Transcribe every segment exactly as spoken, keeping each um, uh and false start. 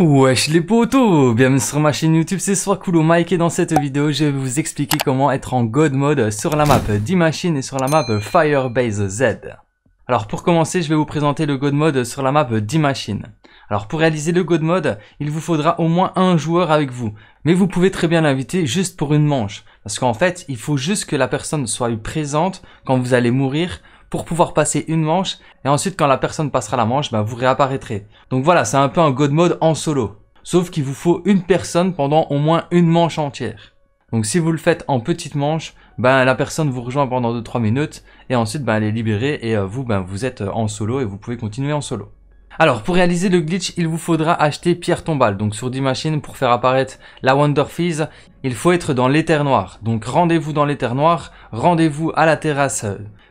Wesh les potos, bienvenue sur ma chaîne YouTube, c'est Soiscool Mike et dans cette vidéo je vais vous expliquer comment être en God mode sur la map D Machine et sur la map Firebase Z. Alors pour commencer je vais vous présenter le God mode sur la map D Machine. Alors pour réaliser le God mode, il vous faudra au moins un joueur avec vous, mais vous pouvez très bien l'inviter juste pour une manche, parce qu'en fait il faut juste que la personne soit présente quand vous allez mourir, pour pouvoir passer une manche, et ensuite quand la personne passera la manche, bah, vous réapparaîtrez. Donc voilà, c'est un peu un God mode en solo. Sauf qu'il vous faut une personne pendant au moins une manche entière. Donc si vous le faites en petite manche, bah, la personne vous rejoint pendant deux trois minutes, et ensuite bah, elle est libérée, et euh, vous, bah, vous êtes en solo, et vous pouvez continuer en solo. Alors pour réaliser le glitch, il vous faudra acheter pierre tombale. Donc sur D Machine, pour faire apparaître la Wonder Fizz, il faut être dans l'éther noir. Donc rendez-vous dans l'éther noir, rendez-vous à la terrasse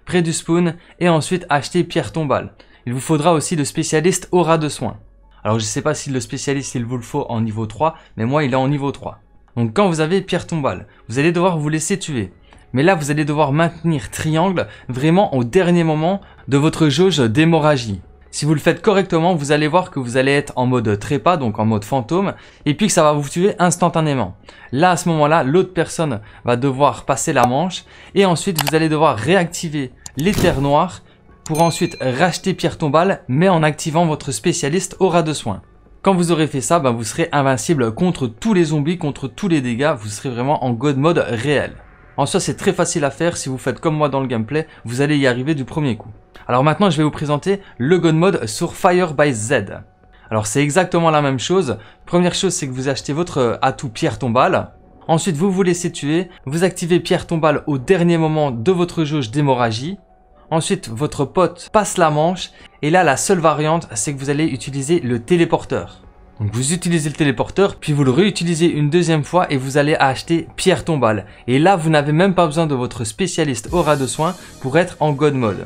près du spawn et ensuite acheter pierre tombale. Il vous faudra aussi le spécialiste aura de soin. Alors je sais pas si le spécialiste il vous le faut en niveau trois, mais moi il est en niveau trois. Donc quand vous avez pierre tombale, vous allez devoir vous laisser tuer. Mais là vous allez devoir maintenir triangle vraiment au dernier moment de votre jauge d'hémorragie. Si vous le faites correctement, vous allez voir que vous allez être en mode trépas, donc en mode fantôme, et puis que ça va vous tuer instantanément. Là, à ce moment-là, l'autre personne va devoir passer la manche, et ensuite vous allez devoir réactiver l'éther noir pour ensuite racheter pierre tombale, mais en activant votre spécialiste aura de soin. Quand vous aurez fait ça, bah, vous serez invincible contre tous les zombies, contre tous les dégâts, vous serez vraiment en God mode réel. En soi, c'est très facile à faire, si vous faites comme moi dans le gameplay, vous allez y arriver du premier coup. Alors maintenant, je vais vous présenter le God Mode sur Firebase Z. Alors c'est exactement la même chose. Première chose, c'est que vous achetez votre atout pierre tombale. Ensuite, vous vous laissez tuer. Vous activez pierre tombale au dernier moment de votre jauge d'hémorragie. Ensuite, votre pote passe la manche. Et là, la seule variante, c'est que vous allez utiliser le téléporteur. Donc vous utilisez le téléporteur, puis vous le réutilisez une deuxième fois et vous allez acheter pierre tombale. Et là, vous n'avez même pas besoin de votre spécialiste aura de soin pour être en God mode.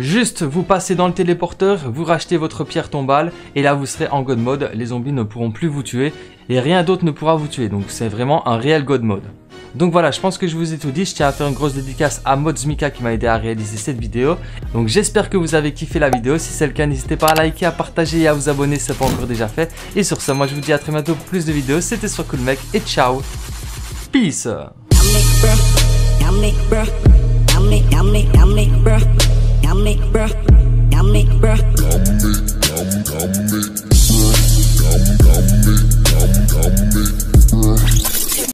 Juste, vous passez dans le téléporteur, vous rachetez votre pierre tombale et là, vous serez en God mode. Les zombies ne pourront plus vous tuer et rien d'autre ne pourra vous tuer. Donc c'est vraiment un réel God mode. Donc voilà, je pense que je vous ai tout dit. Je tiens à faire une grosse dédicace à ModzMika qui m'a aidé à réaliser cette vidéo. Donc j'espère que vous avez kiffé la vidéo. Si c'est le cas, n'hésitez pas à liker, à partager et à vous abonner si ce n'est pas encore déjà fait. Et sur ce, moi je vous dis à très bientôt pour plus de vidéos. C'était Soiscool Mike et ciao. Peace.